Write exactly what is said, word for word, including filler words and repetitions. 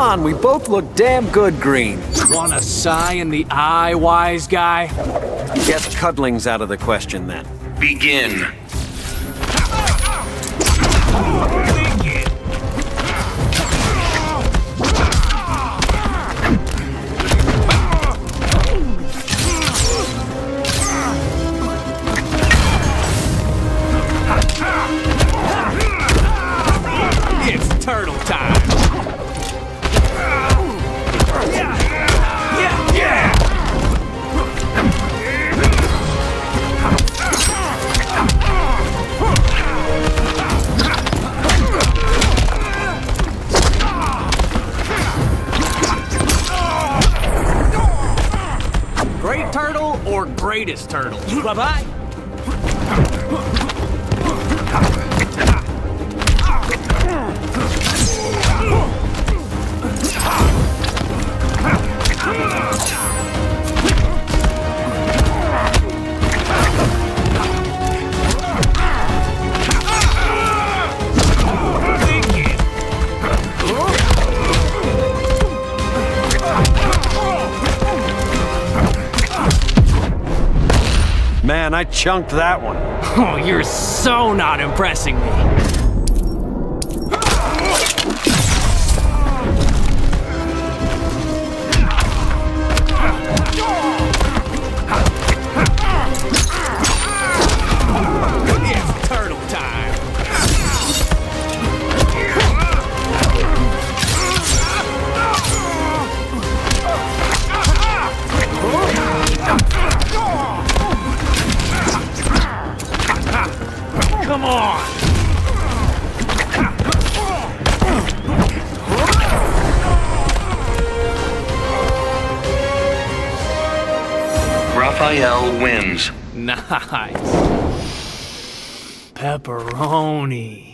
on, we both look damn good green. Wanna sigh in the eye, wise guy? Guess cuddling's out of the question then. Begin. Greatest turtle. Bye-bye. Man, I chunked that one. Oh, you're so not impressing me. It's turtle time. Come on! Raphael wins. Nice. Pepperoni.